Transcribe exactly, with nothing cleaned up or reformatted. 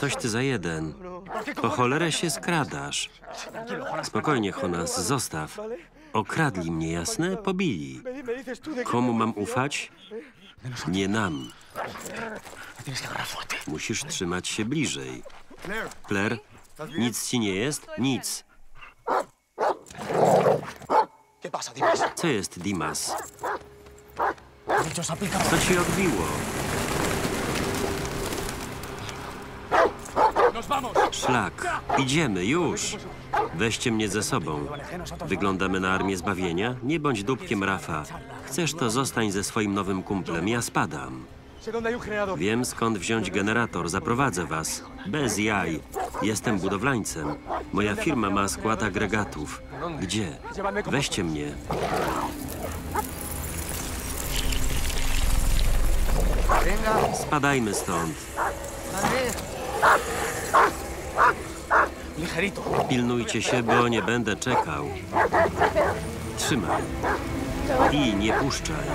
Coś ty za jeden. Po cholerę się skradasz. Spokojnie, Jonas, zostaw. Okradli mnie, jasne? Pobili. Komu mam ufać? Nie nam. Musisz trzymać się bliżej. Claire, nic ci nie jest? Nic. Co jest, Dimas? Co ci odbiło? Szlak. Idziemy, już. Weźcie mnie ze sobą. Wyglądamy na Armię Zbawienia? Nie bądź dupkiem, Rafa. Chcesz, to zostań ze swoim nowym kumplem. Ja spadam. Wiem, skąd wziąć generator. Zaprowadzę was. Bez jaj. Jestem budowlańcem. Moja firma ma skład agregatów. Gdzie? Weźcie mnie. Spadajmy stąd. Pilnujcie się, bo nie będę czekał. Trzymaj. I nie puszczaj.